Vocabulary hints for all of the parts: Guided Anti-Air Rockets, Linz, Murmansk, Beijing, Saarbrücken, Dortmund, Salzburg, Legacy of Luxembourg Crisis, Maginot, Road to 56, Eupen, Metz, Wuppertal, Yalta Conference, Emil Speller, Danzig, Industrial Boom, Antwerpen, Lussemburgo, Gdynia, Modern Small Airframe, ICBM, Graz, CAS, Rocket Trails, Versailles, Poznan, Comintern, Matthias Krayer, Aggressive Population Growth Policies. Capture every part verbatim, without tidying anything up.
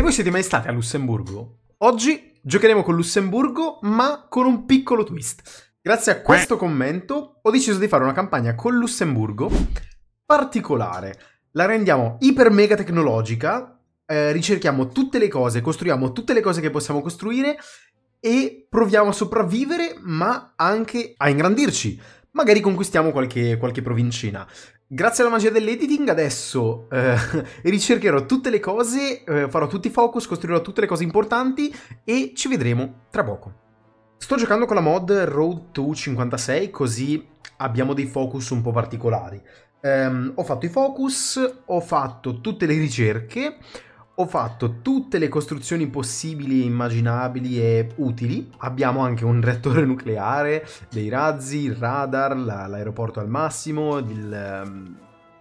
E voi siete mai stati a Lussemburgo? Oggi giocheremo con Lussemburgo, ma con un piccolo twist. Grazie a questo commento ho deciso di fare una campagna con Lussemburgo particolare. La rendiamo iper mega tecnologica, eh, ricerchiamo tutte le cose, costruiamo tutte le cose che possiamo costruire e proviamo a sopravvivere, ma anche a ingrandirci. Magari conquistiamo qualche, qualche provincina. Grazie alla magia dell'editing adesso eh, ricercherò tutte le cose, eh, farò tutti i focus, costruirò tutte le cose importanti e ci vedremo tra poco. Sto giocando con la mod Road to cinquantasei, così abbiamo dei focus un po' particolari. Um, ho fatto i focus, ho fatto tutte le ricerche, ho fatto tutte le costruzioni possibili, immaginabili e utili. Abbiamo anche un reattore nucleare, dei razzi, il radar, l'aeroporto al massimo, il, um,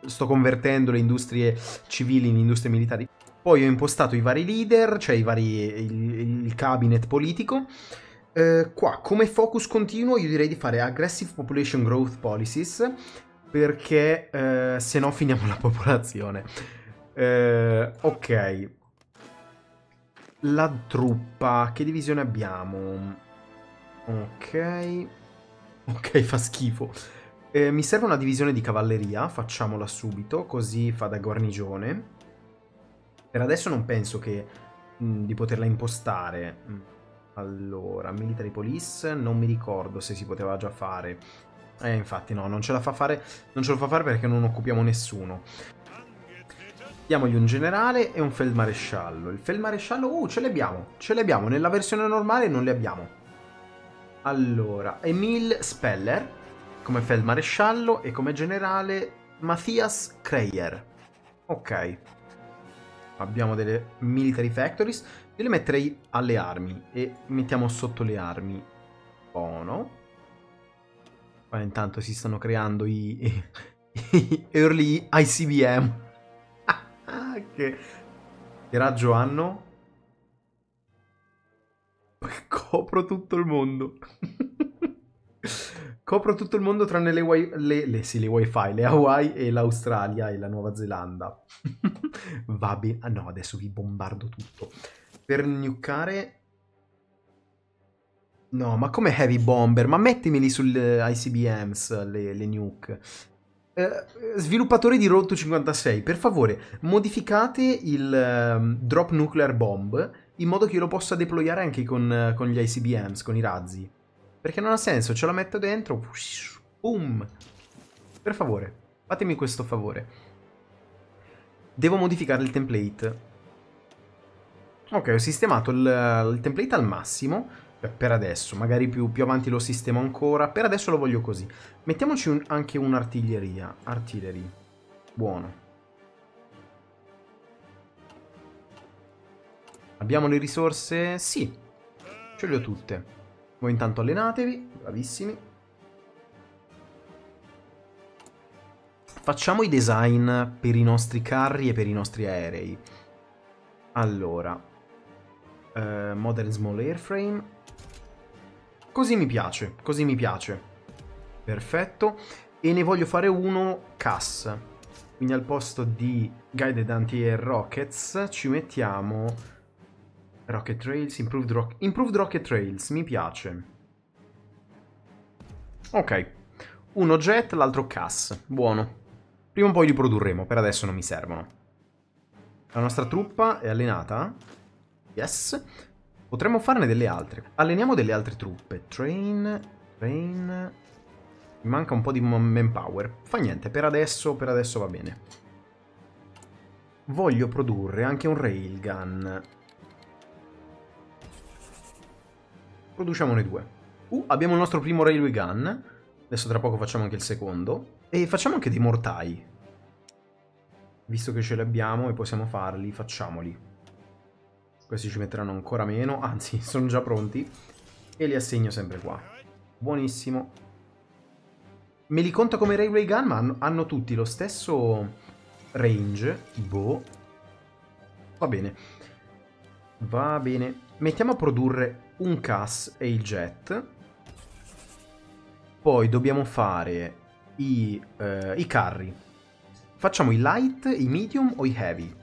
sto convertendo le industrie civili in industrie militari. Poi ho impostato i vari leader, cioè i vari, il, il cabinet politico. Uh, qua come focus continuo io direi di fare Aggressive Population Growth Policies, perché eh, se no finiamo la popolazione. Eh, ok. La truppa. Che divisione abbiamo? Ok. Ok, fa schifo. Eh, mi serve una divisione di cavalleria. Facciamola subito, così fa da guarnigione. Per adesso non penso che mh, di poterla impostare. Allora, military police. Non mi ricordo se si poteva già fare. Eh, infatti no, non ce la fa fare, non ce lo fa fare perché non occupiamo nessuno. Diamogli un generale e un feldmaresciallo. Il feldmaresciallo, uh, ce l'abbiamo, ce l'abbiamo. Nella versione normale non le abbiamo. Allora, Emil Speller come feldmaresciallo e come generale Matthias Krayer. Ok. Abbiamo delle military factories. Io le metterei alle armi e mettiamo sotto le armi. Buono. Qua intanto si stanno creando i, i, i early I C B M. che, che raggio hanno? Copro tutto il mondo. Copro tutto il mondo tranne le, le, le, sì, le wifi, le Hawaii e l'Australia e la Nuova Zelanda. Va bene. Ah no, adesso vi bombardo tutto. Per nucare... No, ma come heavy bomber? Ma mettimeli sulle I C B Ms, le, le nuke. Eh, sviluppatori di Road to cinquantasei, per favore, modificate il um, drop nuclear bomb in modo che io lo possa deployare anche con, con gli I C B Ms, con i razzi. Perché non ha senso, ce la metto dentro. Boom! Per favore, fatemi questo favore. Devo modificare il template. Ok, ho sistemato il, il template al massimo. Per adesso, magari più, più avanti lo sistemo ancora. Per adesso lo voglio così. Mettiamoci un, anche un'artiglieria. Artillery. Buono. Abbiamo le risorse? Sì. Ce le ho tutte. Voi intanto allenatevi. Bravissimi. Facciamo i design per i nostri carri e per i nostri aerei. Allora. Uh, Modern Small Airframe. Così mi piace, così mi piace. Perfetto. E ne voglio fare uno C A S. Quindi al posto di Guided Anti-Air Rockets ci mettiamo Rocket Trails, Improved, Rock Improved Rocket Trails, mi piace. Ok. Uno Jet, l'altro C A S. Buono. Prima o poi li produrremo, per adesso non mi servono. La nostra truppa è allenata? Yes. Potremmo farne delle altre. Alleniamo delle altre truppe. Train, train. Mi manca un po' di manpower. Fa niente, per adesso, per adesso va bene. Voglio produrre anche un railgun. Produciamone due. Uh, abbiamo il nostro primo railway gun. Adesso tra poco facciamo anche il secondo. E facciamo anche dei mortai. Visto che ce li abbiamo e possiamo farli, facciamoli. Questi ci metteranno ancora meno, anzi, sono già pronti. E li assegno sempre qua. Buonissimo. Me li conta come railway gun, ma hanno, hanno tutti lo stesso range. Boh. Va bene. Va bene. Mettiamo a produrre un C A S e il jet. Poi dobbiamo fare i, eh, i carri. Facciamo i light, i medium o i heavy?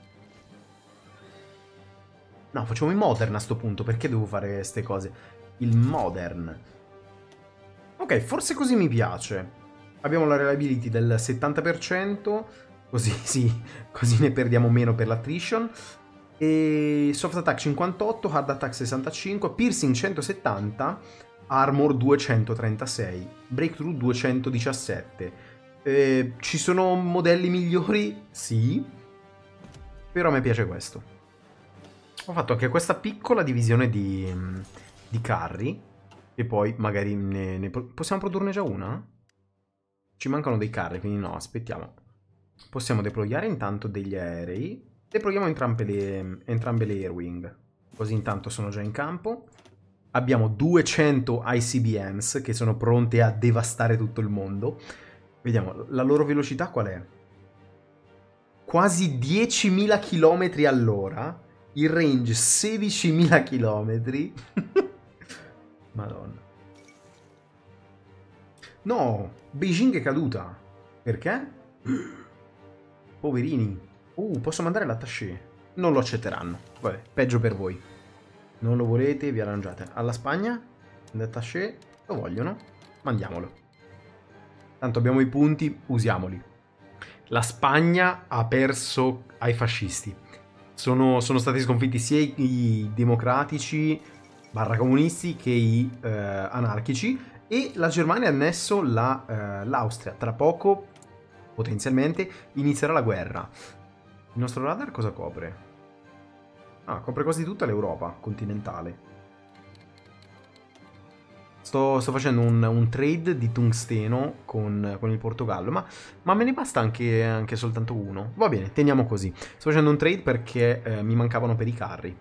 No, facciamo il Modern a sto punto. Perché devo fare queste cose? Il Modern. Ok, forse così mi piace. Abbiamo la reliability del settanta per cento. Così, sì, così ne perdiamo meno per l'attrition. E soft attack cinquantotto, hard attack sessantacinque, piercing centosettanta, armor duecentotrentasei, breakthrough duecentodiciassette. Eh, ci sono modelli migliori? Sì, però a me piace questo. Ho fatto anche questa piccola divisione di, di carri, e poi magari ne, ne possiamo produrne già una? Ci mancano dei carri, quindi no, aspettiamo. Possiamo deployare intanto degli aerei. Deployiamo entrambe le, entrambe le Airwing, così intanto sono già in campo. Abbiamo duecento I C B Ms che sono pronte a devastare tutto il mondo. Vediamo, la loro velocità qual è? Quasi diecimila chilometri all'ora. Il range sedicimila chilometri. Madonna. No, Beijing è caduta. Perché? Poverini. Uh, posso mandare l'attaché? Non lo accetteranno. Vabbè, peggio per voi. Non lo volete, vi arrangiate. Alla Spagna, l'attaché, lo vogliono, mandiamolo. Tanto abbiamo i punti, usiamoli. La Spagna ha perso ai fascisti. Sono, sono stati sconfitti sia i democratici, barra comunisti, che i eh, anarchici. E la Germania ha annesso l'Austria. La, eh, Tra poco, potenzialmente, inizierà la guerra. Il nostro radar cosa copre? Ah, copre quasi tutta l'Europa continentale. Sto, sto facendo un, un trade di tungsteno con, con il Portogallo, ma, ma me ne basta anche, anche soltanto uno. Va bene, teniamo così. Sto facendo un trade perché eh, mi mancavano per i carri.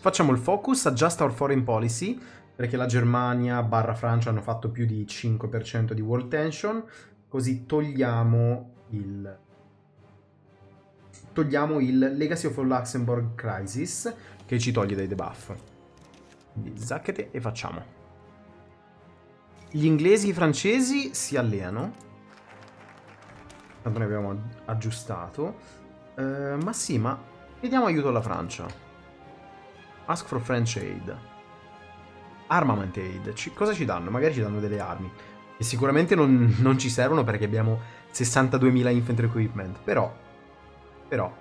Facciamo il focus, adjust our foreign policy, perché la Germania barra Francia hanno fatto più di cinque per cento di world tension, così togliamo il... Togliamo il Legacy of Luxembourg Crisis, che ci toglie dai debuff. Quindi zacchete e facciamo. Gli inglesi e i francesi si alleano. Tanto ne abbiamo aggiustato. Uh, ma sì, ma chiediamo aiuto alla Francia. Ask for French aid. Armament aid. Ci... Cosa ci danno? Magari ci danno delle armi. E sicuramente non, non ci servono perché abbiamo sessantaduemila infantry equipment. Però... Però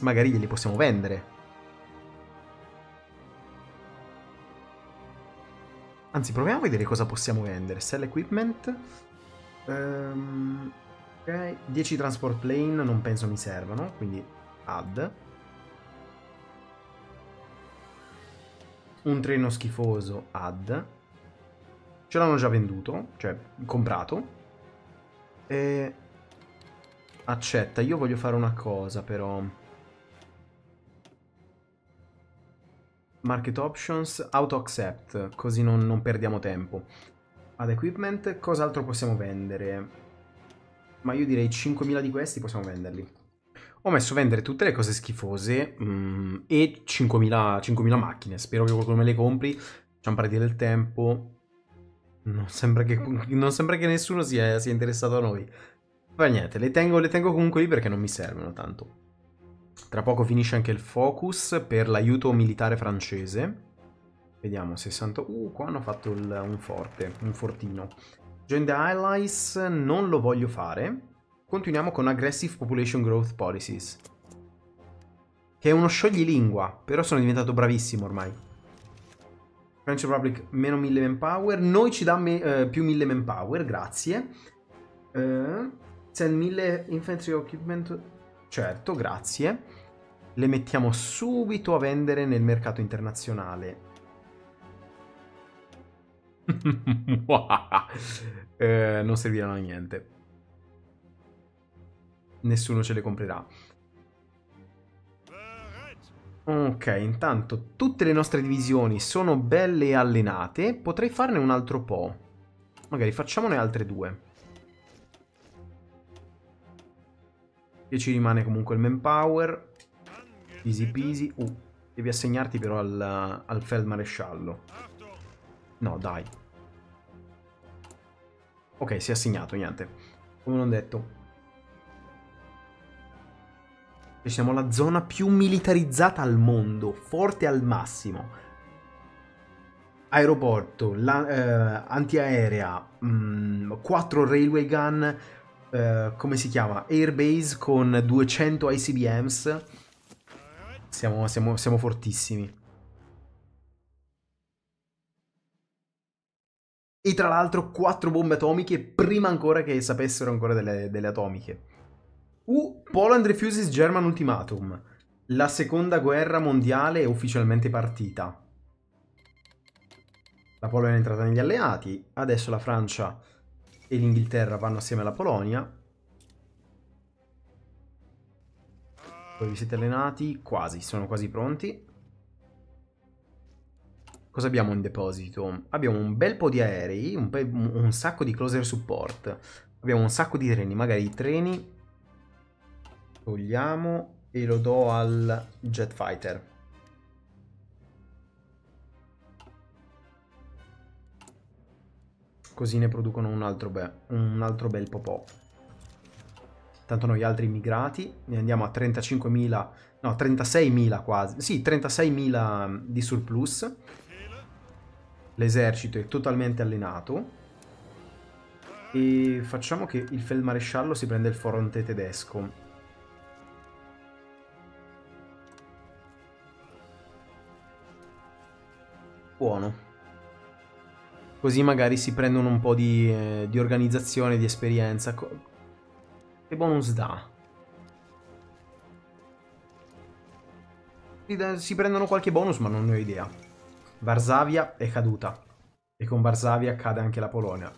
magari glieli possiamo vendere. Anzi, proviamo a vedere cosa possiamo vendere. Sell equipment. um, Ok, dieci transport plane non penso mi servano, quindi add. Un treno schifoso, add. Ce l'hanno già venduto, cioè comprato. E... Accetta, io voglio fare una cosa però. Market options, auto accept, così non, non perdiamo tempo. Ad equipment, cos'altro possiamo vendere? Ma io direi cinquemila di questi possiamo venderli. Ho messo vendere tutte le cose schifose mm, e cinquemila macchine. Spero che qualcuno me le compri. Facciamo perdere del tempo. Non sembra che, non sembra che nessuno sia, sia interessato a noi. Vabbè, niente, le tengo, le tengo comunque lì perché non mi servono tanto. Tra poco finisce anche il focus per l'aiuto militare francese. Vediamo, sessanta... Uh, qua hanno fatto il, un forte, un fortino. Join the Allies non lo voglio fare. Continuiamo con Aggressive Population Growth Policies. Che è uno scioglilingua, però sono diventato bravissimo ormai. French Republic meno mille manpower. Noi ci dà me, eh, più mille manpower, grazie. Eh... mille infantry equipment, certo, grazie. Le mettiamo subito a vendere nel mercato internazionale. eh, non serviranno a niente, nessuno ce le comprerà. Ok, intanto tutte le nostre divisioni sono belle allenate. Potrei farne un altro po', magari facciamone altre due. E ci rimane comunque il manpower. Easy peasy. Uh, devi assegnarti però al, al feldmaresciallo. No, dai. Ok, si è assegnato, niente. Come non detto. Cioè, siamo la zona più militarizzata al mondo, forte al massimo. Aeroporto, la, eh, antiaerea, mh, quattro railway gun, eh, come si chiama? Airbase con duecento I C B Ms. Siamo, siamo, siamo fortissimi. E tra l'altro quattro bombe atomiche prima ancora che sapessero ancora delle, delle atomiche. Uh, Poland refuses German ultimatum. La seconda guerra mondiale è ufficialmente partita. La Polonia è entrata negli alleati, adesso la Francia e l'Inghilterra vanno assieme alla Polonia. Voi vi siete allenati? Quasi, sono quasi pronti. Cosa abbiamo in deposito? Abbiamo un bel po' di aerei, un, un sacco di closer support. Abbiamo un sacco di treni, magari i treni. Togliamo e lo do al jet fighter. Così ne producono un altro, be un altro bel popò. Tanto noi altri immigrati ne andiamo a trentacinquemila, no, trentaseimila quasi. Sì, trentaseimila di surplus. L'esercito è totalmente allenato. E facciamo che il feldmaresciallo si prende il fronte tedesco. Buono. Così magari si prendono un po' di, eh, di organizzazione, di esperienza. Che bonus dà? Si prendono qualche bonus, ma non ne ho idea. Varsavia è caduta. E con Varsavia cade anche la Polonia.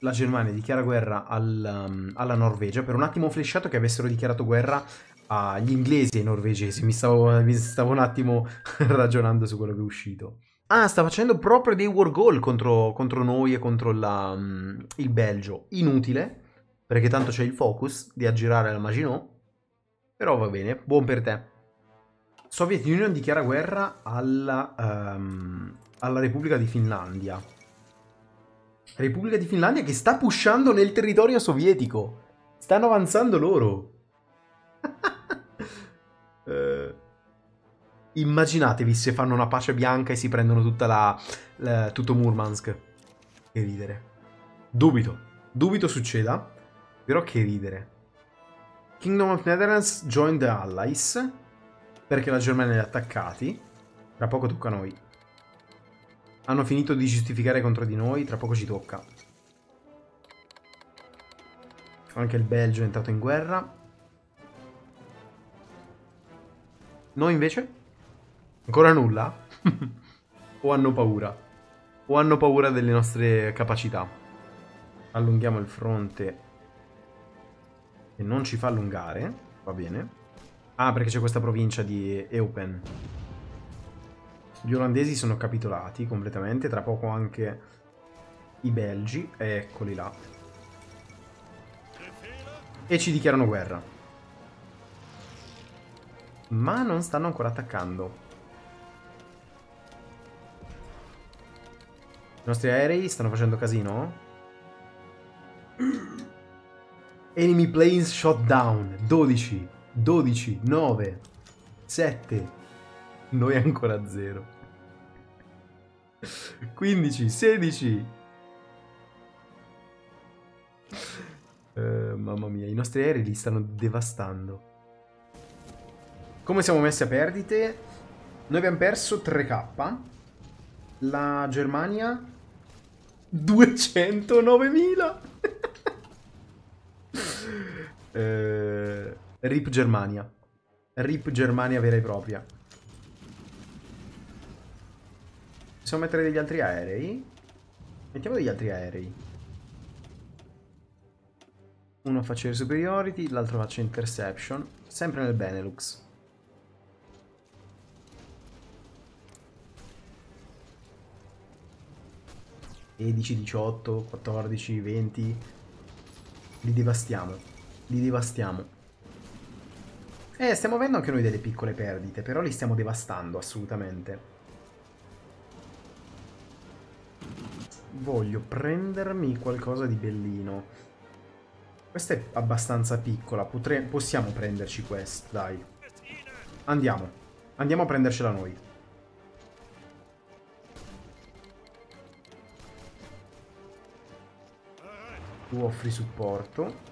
La Germania dichiara guerra al, um, alla Norvegia. Per un attimo ho flashato che avessero dichiarato guerra agli inglesi e ai norvegesi. Mi stavo, mi stavo un attimo ragionando su quello che è uscito. Ah, sta facendo proprio dei war goal contro, contro noi e contro la, um, il Belgio. Inutile, perché tanto c'è il focus di aggirare la Maginot. Però va bene, buon per te. Soviet Union dichiara guerra alla, um, alla Repubblica di Finlandia. Repubblica di Finlandia che sta pushando nel territorio sovietico. Stanno avanzando loro. eh... uh. Immaginatevi se fanno una pace bianca e si prendono tutta la, la, tutto Murmansk. Che ridere. Dubito. Dubito succeda. Però che ridere. Kingdom of Netherlands joined the Allies. Perché la Germania li ha attaccati. Tra poco tocca a noi. Hanno finito di giustificare contro di noi. Tra poco ci tocca. Anche il Belgio è entrato in guerra. Noi invece... Ancora nulla? O hanno paura? O hanno paura delle nostre capacità? Allunghiamo il fronte. E non ci fa allungare. Va bene. Ah, perché c'è questa provincia di Eupen. Gli olandesi sono capitolati completamente. Tra poco anche i belgi. Eccoli là. E ci dichiarano guerra. Ma non stanno ancora attaccando. I nostri aerei stanno facendo casino. Enemy planes shot down. dodici, dodici, nove, sette. Noi ancora zero. quindici, sedici. Uh, mamma mia, i nostri aerei li stanno devastando. Come siamo messi a perdite? Noi abbiamo perso tre K. La Germania... duecentonovemila. eh, Rip Germania. Rip Germania vera e propria. Possiamo mettere degli altri aerei? Mettiamo degli altri aerei. Uno faccia superiority, l'altro faccia interception. Sempre nel Benelux. Sedici, diciotto, quattordici, venti. Li devastiamo. Li devastiamo. Eh, stiamo avendo anche noi delle piccole perdite, però li stiamo devastando assolutamente. Voglio prendermi qualcosa di bellino. Questa è abbastanza piccola. Potre- possiamo prenderci questa, dai. Andiamo. Andiamo a prendercela noi. Tu offri supporto.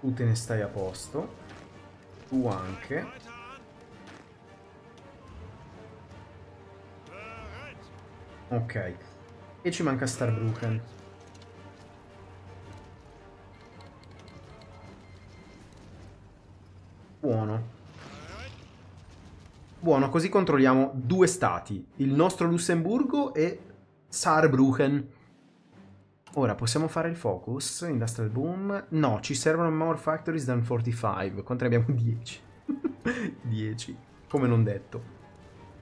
Tu te ne stai a posto. Tu anche. Ok. E ci manca Starbrücken. Buono. Buono, così controlliamo due stati. Il nostro Lussemburgo e Saarbrücken. Ora, possiamo fare il focus? Industrial Boom? No, ci servono more factories than forty-five. Quanto ne abbiamo? dieci. dieci. Come non detto.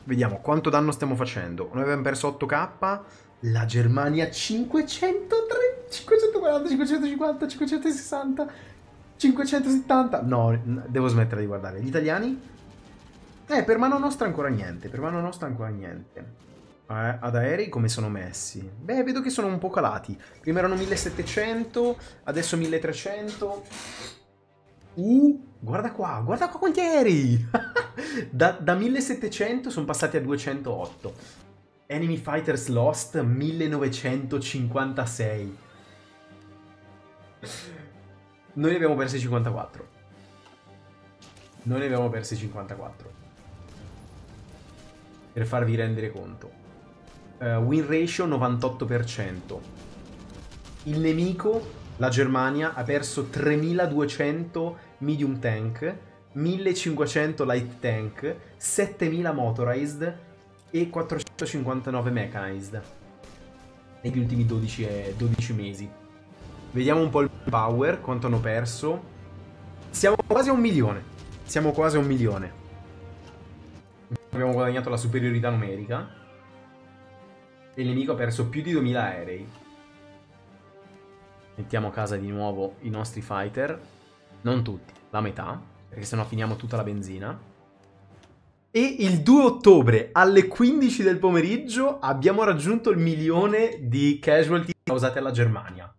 Vediamo quanto danno stiamo facendo. Noi abbiamo perso otto K. La Germania cinquecentotré, cinquecentoquaranta, cinquecentocinquanta, cinquecentosessanta, cinquecentosettanta. No, devo smettere di guardare. Gli italiani? Eh, per mano nostra ancora niente. Per mano nostra ancora niente. Eh, ad aerei come sono messi? Beh, vedo che sono un po' calati. Prima erano millesettecento, adesso milletrecento. Uh, guarda qua, guarda qua quanti aerei! da, da millesettecento sono passati a duecentootto. Enemy Fighters Lost millenovecentocinquantasei. Noi ne abbiamo persi cinquantaquattro. Noi ne abbiamo persi cinquantaquattro. Per farvi rendere conto. Uh, win ratio novantotto per cento. Il nemico... La Germania ha perso tremiladuecento medium tank, millecinquecento light tank, settemila motorized e quattrocentocinquantanove mechanized negli ultimi dodici, dodici mesi. Vediamo un po' il power, quanto hanno perso. Siamo quasi a un milione. Siamo quasi a un milione. Abbiamo guadagnato la superiorità numerica. E il nemico ha perso più di duemila aerei. Mettiamo a casa di nuovo i nostri fighter. Non tutti, la metà. Perché sennò finiamo tutta la benzina. E il due ottobre alle quindici del pomeriggio abbiamo raggiunto il milione di casualty causate alla Germania.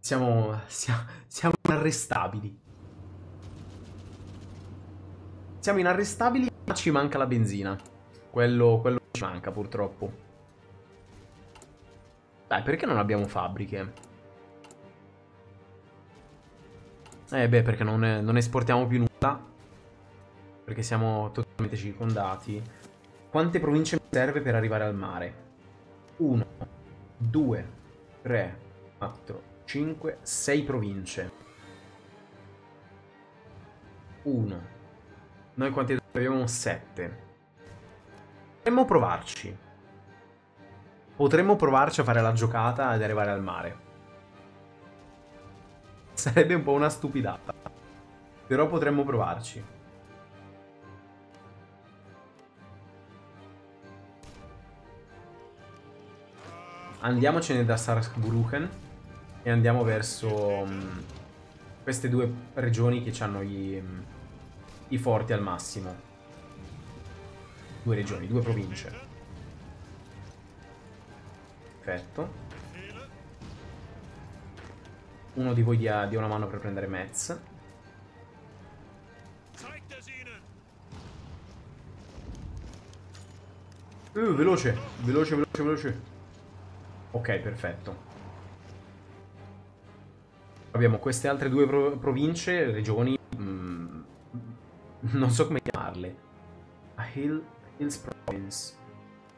Siamo... siamo, siamo inarrestabili. Siamo inarrestabili, ma ci manca la benzina. Quello, quello ci manca purtroppo. Dai, perché non abbiamo fabbriche? Eh beh, perché non, non esportiamo più nulla. Perché siamo totalmente circondati. Quante province mi serve per arrivare al mare? uno, due, tre, quattro, cinque, sei province. uno. Noi quanti abbiamo? sette. Potremmo provarci. Potremmo provarci a fare la giocata ed arrivare al mare. Sarebbe un po' una stupidata. Però potremmo provarci. Andiamocene da Saarbrücken e andiamo verso mh, queste due regioni che hanno gli, mh, i forti al massimo. Due regioni, due province. Perfetto. Uno di voi dia, dia una mano per prendere Metz. Uh, veloce, veloce, veloce, veloce. Ok, perfetto. Abbiamo queste altre due pro province, regioni. Mm, non so come chiamarle. A Hill, Hills Province.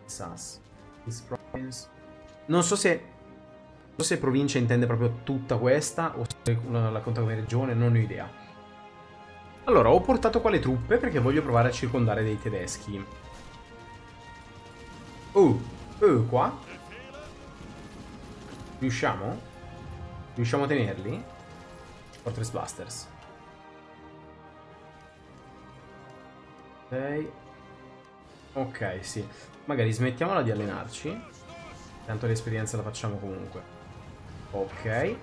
Sass. Hills Province. Non so, se, non so se provincia intende proprio tutta questa o se la conta come regione, non ho idea. Allora, ho portato qua le truppe perché voglio provare a circondare dei tedeschi. Oh, oh, qua. Riusciamo? Riusciamo a tenerli? Fortress Blasters. Ok. Ok, sì. Magari smettiamola di allenarci. Tanto l'esperienza la facciamo comunque. Ok.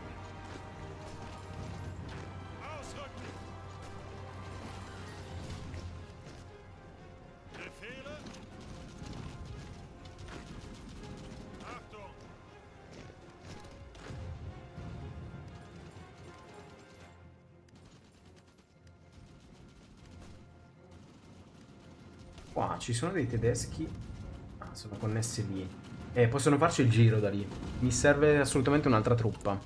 Qua ci sono dei tedeschi. Ah, sono connessi lì. Eh, possono farci il giro da lì. Mi serve assolutamente un'altra truppa.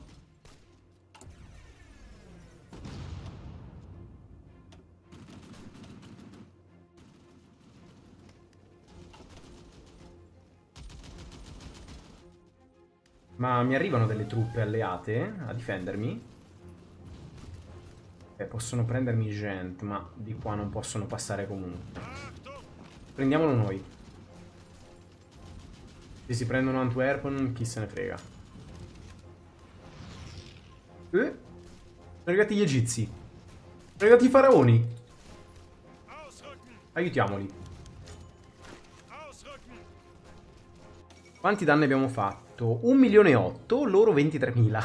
Ma mi arrivano delle truppe alleate a difendermi. Eh, possono prendermi Gent, ma di qua non possono passare comunque. Prendiamolo noi. Se si prendono Antwerpen, chi se ne frega. Eh? Sono arrivati gli egizi. Sono arrivati i faraoni. Aiutiamoli. Quanti danni abbiamo fatto? un milione e otto, loro ventitremila.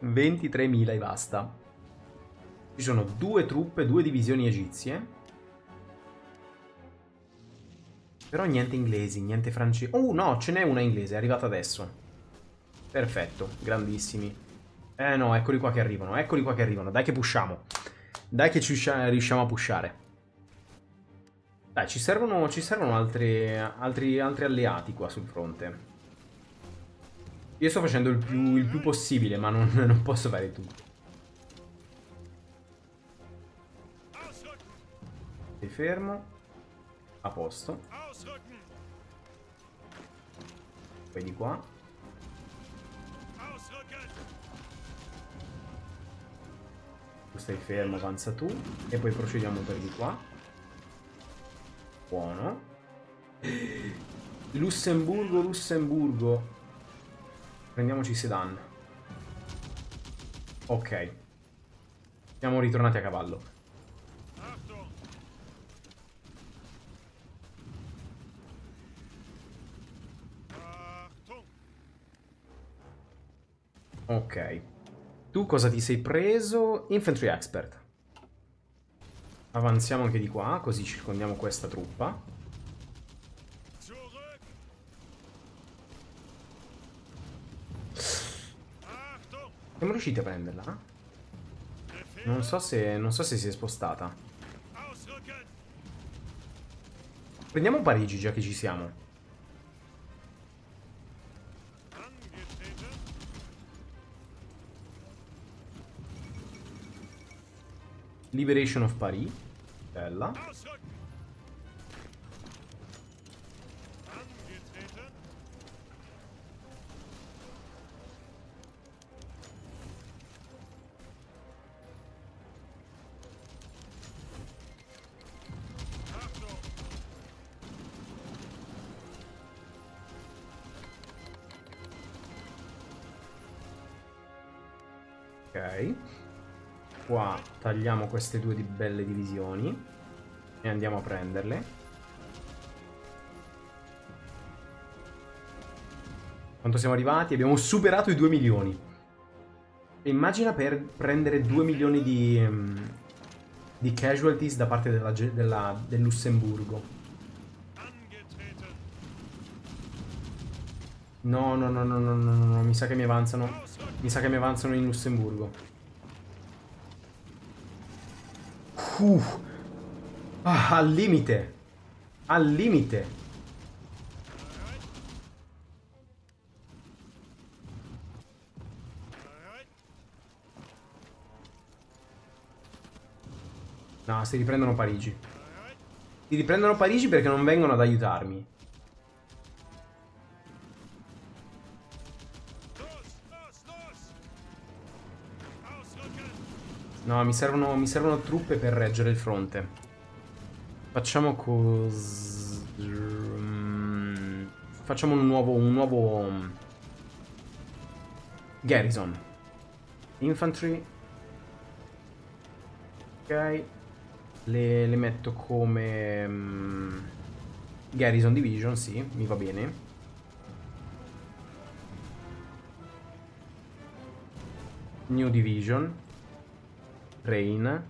ventitremila e basta. Ci sono due truppe, due divisioni egizie. Però niente inglesi, niente francesi. Oh no, ce n'è una inglese, è arrivata adesso. Perfetto, grandissimi. Eh no, eccoli qua che arrivano, eccoli qua che arrivano. Dai che pushiamo. Dai che ci riusciamo a pushare. Dai, ci servono, ci servono altri, altri, altri alleati qua sul fronte. Io sto facendo il più, il più possibile, ma non, non posso fare tutto. Sei fermo. A posto. Poi di qua. Tu stai fermo, avanza tu. E poi procediamo per di qua. Buono. Lussemburgo, Lussemburgo. Prendiamoci Sedan. Ok. Siamo ritornati a cavallo. Ok. Tu cosa ti sei preso? Infantry Expert. Avanziamo anche di qua, così circondiamo questa truppa. Siamo riusciti a prenderla? Non so se, non so se si è spostata. Prendiamo Parigi già che ci siamo. Liberation of Paris. Bella. Ok. Qua tagliamo queste due di belle divisioni e andiamo a prenderle. Quanto siamo arrivati? Abbiamo superato i due milioni. E immagina per prendere due milioni di, um, di casualties da parte della, della, del Lussemburgo. No, no, no, no, no, no, no, no, mi sa che mi avanzano. Mi sa che mi avanzano in Lussemburgo. Uh, ah, al limite. Al limite. No, si riprendono Parigi. Si riprendono Parigi perché non vengono ad aiutarmi. No, mi servono, mi servono truppe per reggere il fronte. Facciamo cos... Facciamo un nuovo... Un nuovo... Garrison. Infantry. Ok. Le, le metto come... Garrison Division, sì, mi va bene. New Division. Rain.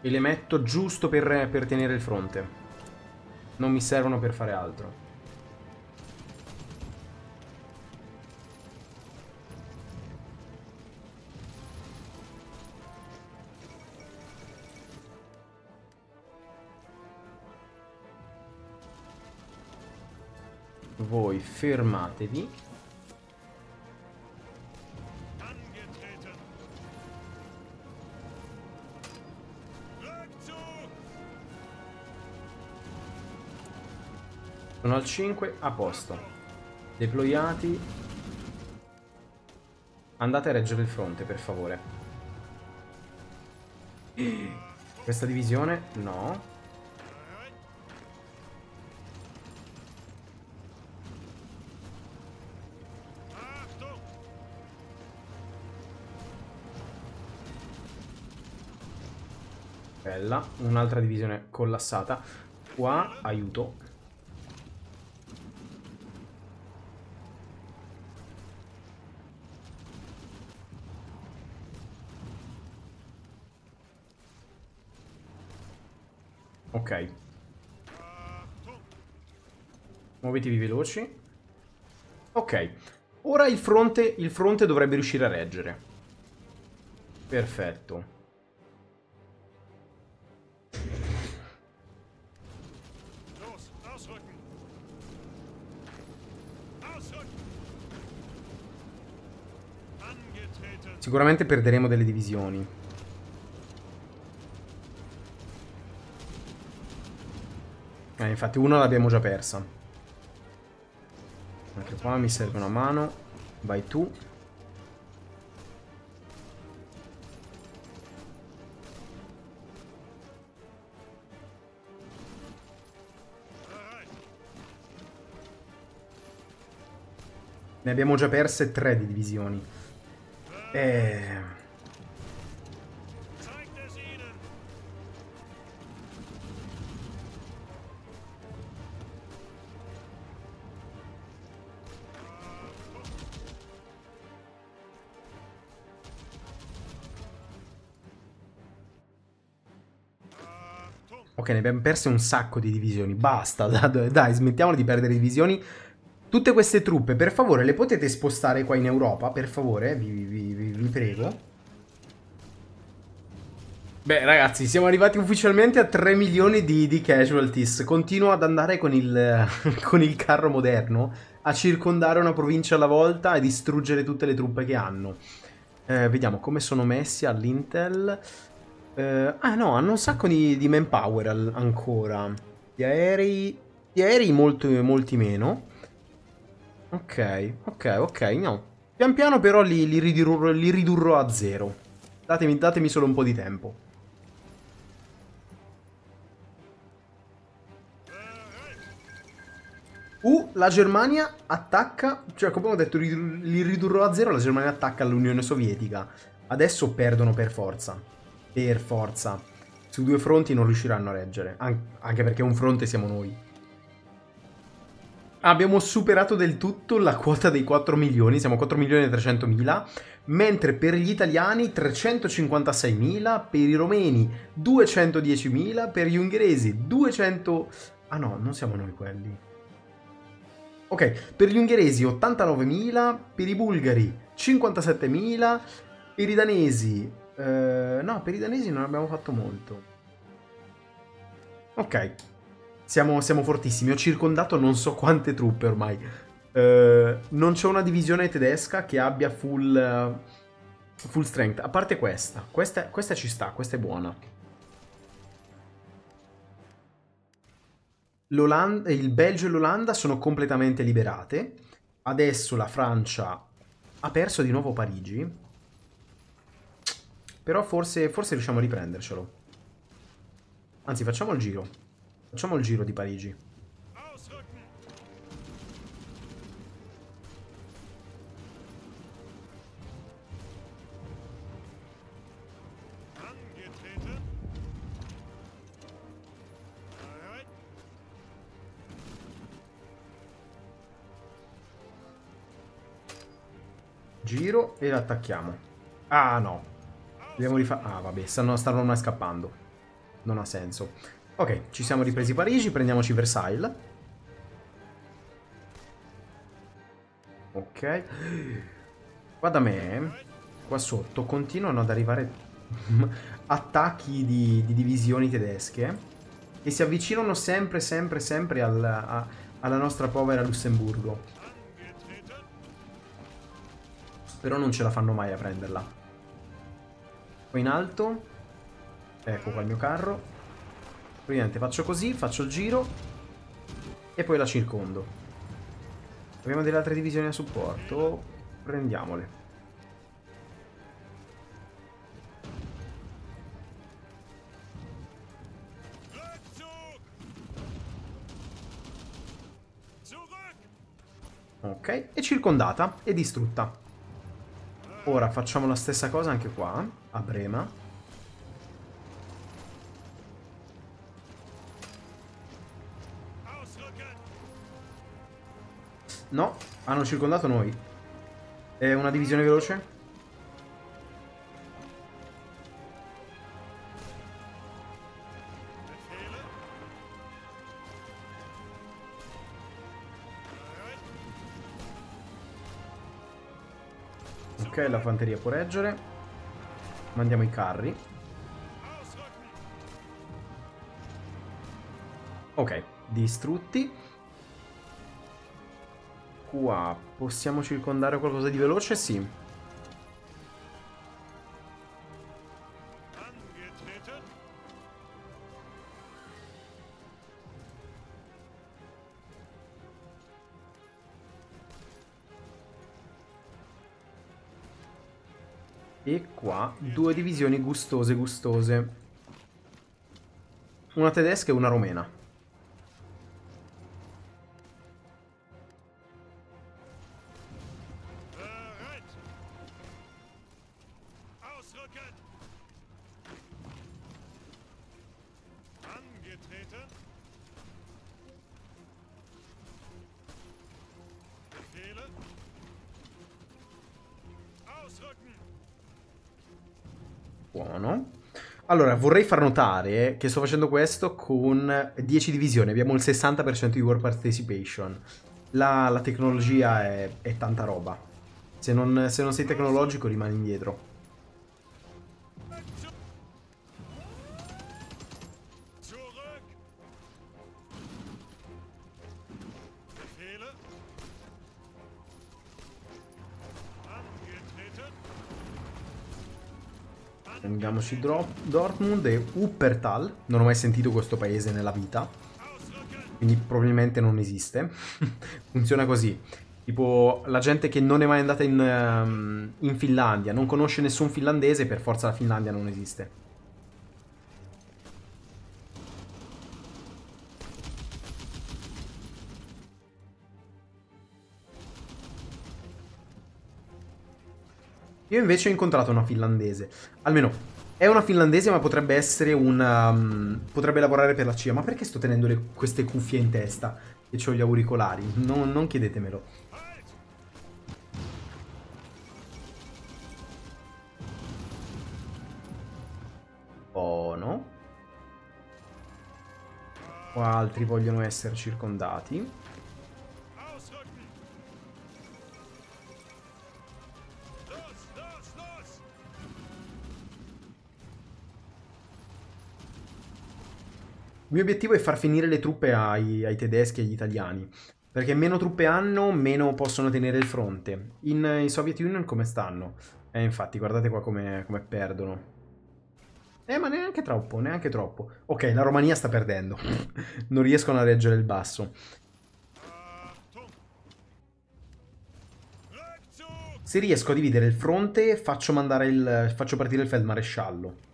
E le metto giusto per, per tenere il fronte. Non mi servono per fare altro. voi fermatevi. Sono al cinque, a posto. Deployati. Andate a reggere il fronte, per favore. Questa divisione? No. Bella. Un'altra divisione collassata. Qua, aiuto. Ok, muovetevi veloci. Ok, ora il fronte, il fronte dovrebbe riuscire a reggere. Perfetto. Sicuramente perderemo delle divisioni. Eh, infatti una l'abbiamo già persa. Anche qua mi serve una mano. Vai tu. Ne abbiamo già perse tre di divisioni. Eh... Ok, ne abbiamo perse un sacco di divisioni. Basta, dai, dai, smettiamola di perdere divisioni. Tutte queste truppe, per favore, le potete spostare qua in Europa? Per favore, vi, vi, vi, vi prego. Beh, ragazzi, siamo arrivati ufficialmente a tre milioni di, di casualties. Continuo ad andare con il, con il carro moderno a circondare una provincia alla volta e distruggere tutte le truppe che hanno. Eh, vediamo come sono messi all'Intel. Uh, ah no, hanno un sacco di, di manpower al, ancora. Gli aerei... Gli aerei molto, molti meno. Ok, ok, ok, no. Pian piano però li, li, ridurrò, li ridurrò a zero. Datemi, datemi solo un po' di tempo. Uh, la Germania attacca... Cioè, come ho detto, li ridurrò a zero, la Germania attacca l'Unione Sovietica. Adesso perdono per forza. Per forza. Su due fronti non riusciranno a reggere. An anche perché un fronte siamo noi. Abbiamo superato del tutto la quota dei quattro milioni. Siamo quattro milioni e trecentomila. Mentre per gli italiani trecentocinquantaseimila. Per i romeni duecentodiecimila. Per gli ungheresi duecento... Ah no, non siamo noi quelli. Ok, per gli ungheresi ottantanovemila. Per i bulgari cinquantasettemila. Per i danesi... Uh, no, per i danesi non abbiamo fatto molto. Ok, siamo, siamo fortissimi. Ho circondato non so quante truppe ormai. uh, Non c'è una divisione tedesca che abbia full, uh, full strength. A parte questa. questa Questa ci sta, questa è buona. Il Belgio e l'Olanda sono completamente liberate. Adesso la Francia ha perso di nuovo Parigi. Però forse, forse riusciamo a riprendercelo. Anzi, facciamo il giro. Facciamo il giro di Parigi. Giro e l'attacchiamo. Ah, no. Dobbiamo rifare... Ah, vabbè, stanno, stanno ormai scappando. Non ha senso. Ok, ci siamo ripresi Parigi, prendiamoci Versailles. Ok. Qua da me, qua sotto, continuano ad arrivare attacchi di, di divisioni tedesche. E si avvicinano sempre, sempre, sempre al, a, alla nostra povera Lussemburgo. Però non ce la fanno mai a prenderla. Poi in alto, ecco qua il mio carro. Praticamente faccio così, faccio il giro e poi la circondo. Abbiamo delle altre divisioni a supporto, prendiamole. Ok, è circondata e distrutta. Ora facciamo la stessa cosa anche qua, a Brema. No, hanno circondato noi. È una divisione veloce? Ok, la fanteria può reggere. Mandiamo i carri. Ok, distrutti. Qua possiamo circondare qualcosa di veloce? Sì. E qua due divisioni gustose gustose. Una tedesca e una romena. Buono. Allora, vorrei far notare che sto facendo questo con dieci divisioni. Abbiamo il sessanta per cento di war participation. La, la tecnologia è, è tanta roba. Se non, se non sei tecnologico rimani indietro. Andiamoci Dortmund e Wuppertal. Non ho mai sentito questo paese nella vita, quindi probabilmente non esiste. Funziona così. Tipo la gente che non è mai andata in, um, in Finlandia, non conosce nessun finlandese, per forza la Finlandia non esiste. Io invece ho incontrato una finlandese. Almeno, è una finlandese, ma potrebbe essere una... Um, potrebbe lavorare per la C I A. Ma perché sto tenendo le, queste cuffie in testa? E c'ho gli auricolari? No, non chiedetemelo. Oh, no. Qua altri vogliono essere circondati. Il mio obiettivo è far finire le truppe ai, ai tedeschi e agli italiani, perché meno truppe hanno, meno possono tenere il fronte. In, in Soviet Union come stanno? Eh, infatti, guardate qua come, come perdono. Eh, ma neanche troppo, neanche troppo. Ok, la Romania sta perdendo. Non riescono a reggere il basso. Se riesco a dividere il fronte, faccio, mandare il, faccio partire il feldmaresciallo.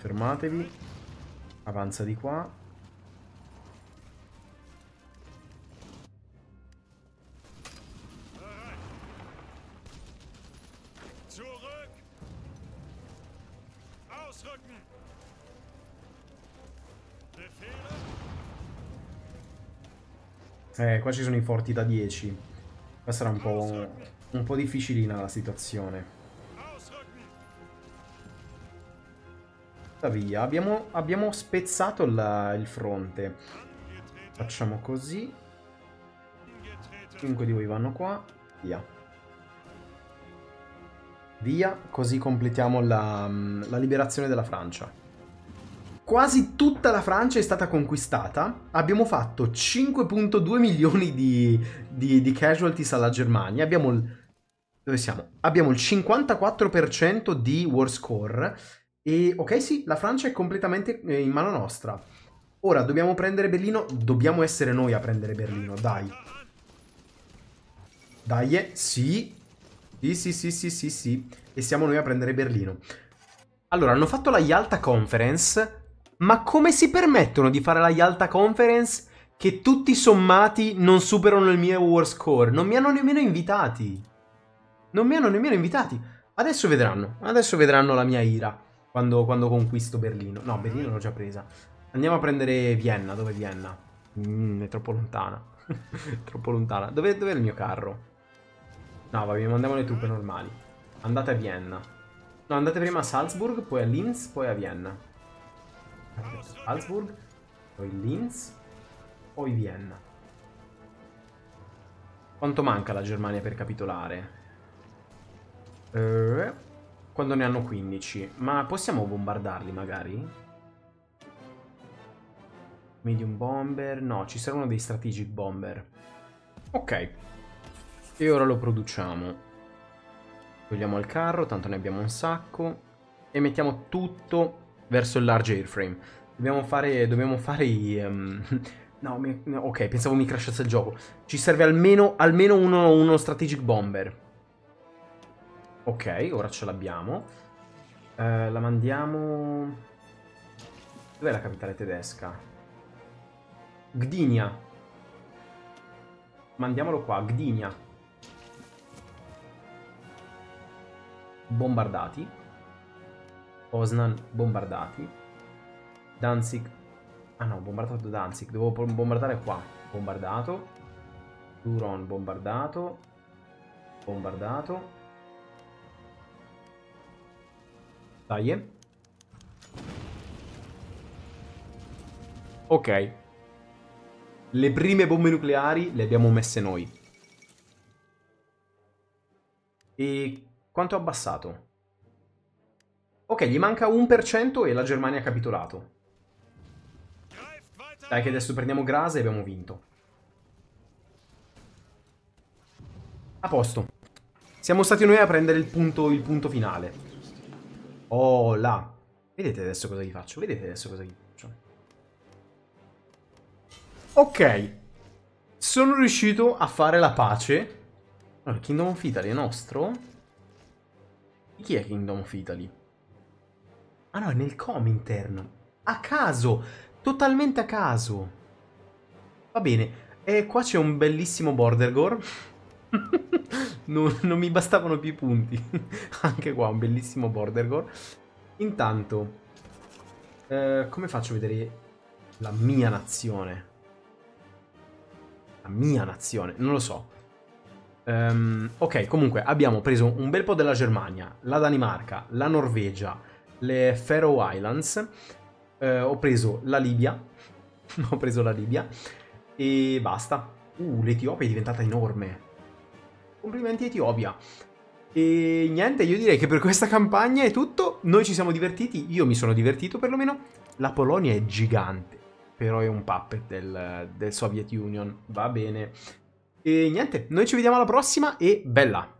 Fermatevi. Avanza di qua. Eh, qua ci sono i forti da dieci. Qua sarà un po', un po' difficilina la situazione. Tuttavia, abbiamo, abbiamo spezzato la, il fronte. Facciamo così. cinque di voi vanno qua. Via. Via, così completiamo la, la liberazione della Francia. Quasi tutta la Francia è stata conquistata. Abbiamo fatto cinque virgola due milioni di, di, di casualties alla Germania. Abbiamo il, dove siamo? Abbiamo il cinquantaquattro per cento di war score. E ok, sì, la Francia è completamente in mano nostra. Ora dobbiamo prendere Berlino. Dobbiamo essere noi a prendere Berlino, dai. Dai, sì. Sì, sì, sì, sì, sì, sì. E siamo noi a prendere Berlino. Allora, hanno fatto la Yalta Conference, ma come si permettono di fare la Yalta Conference che tutti sommati non superano il mio war score? Non mi hanno nemmeno invitati. Non mi hanno nemmeno invitati. Adesso vedranno, adesso vedranno la mia ira quando, quando conquisto Berlino. No, Berlino l'ho già presa. Andiamo a prendere Vienna, dove è Vienna? Mm, è troppo lontana. Troppo lontana. Dov'è dov'è il mio carro? No, vabbè, mandiamo le truppe normali. Andate a Vienna. No, andate prima a Salzburg, poi a Linz, poi a Vienna. Aspetta, Salzburg, poi Linz, poi Vienna. Quanto manca la Germania per capitolare? Eh, quando ne hanno quindici. Ma possiamo bombardarli, magari? Medium bomber. No, ci servono dei strategic bomber. Ok. E ora lo produciamo. Togliamo il carro, tanto ne abbiamo un sacco. E mettiamo tutto verso il large airframe. Dobbiamo fare... Dobbiamo fare i... Um, no, mi, ok, pensavo mi crashasse il gioco. Ci serve almeno, almeno uno, uno strategic bomber. Ok, ora ce l'abbiamo. Eh, la mandiamo... Dov'è la capitale tedesca? Gdynia. Mandiamolo qua, Gdynia. Bombardati. Poznan bombardati. Danzig. Ah no, bombardato Danzig. Devo bombardare qua. Bombardato. Turon bombardato. Bombardato. Dai. Ok. Le prime bombe nucleari le abbiamo messe noi. E... Quanto è abbassato? Ok, gli manca un per cento e la Germania ha capitolato. Dai che adesso prendiamo Graz e abbiamo vinto. A posto. Siamo stati noi a prendere il punto, il punto finale. Oh là. Vedete adesso cosa gli faccio? Vedete adesso cosa gli faccio? Ok. Sono riuscito a fare la pace. Allora, Kingdom of Italy è nostro... Chi è Kingdom of Italy? Ah no, è nel Comintern. A caso. Totalmente a caso. Va bene. E qua c'è un bellissimo border gore. non, non mi bastavano più i punti. Anche qua un bellissimo border gore. Intanto. Eh, come faccio a vedere la mia nazione? La mia nazione. Non lo so. Um, ok, comunque abbiamo preso un bel po' della Germania, la Danimarca, la Norvegia, le Faroe Islands, eh, ho preso la Libia, ho preso la Libia e basta. Uh, l'Etiopia è diventata enorme. Complimenti Etiopia. E niente, io direi che per questa campagna è tutto, noi ci siamo divertiti, io mi sono divertito perlomeno, la Polonia è gigante, però è un puppet del, del Soviet Union, va bene. E niente, noi ci vediamo alla prossima e bella!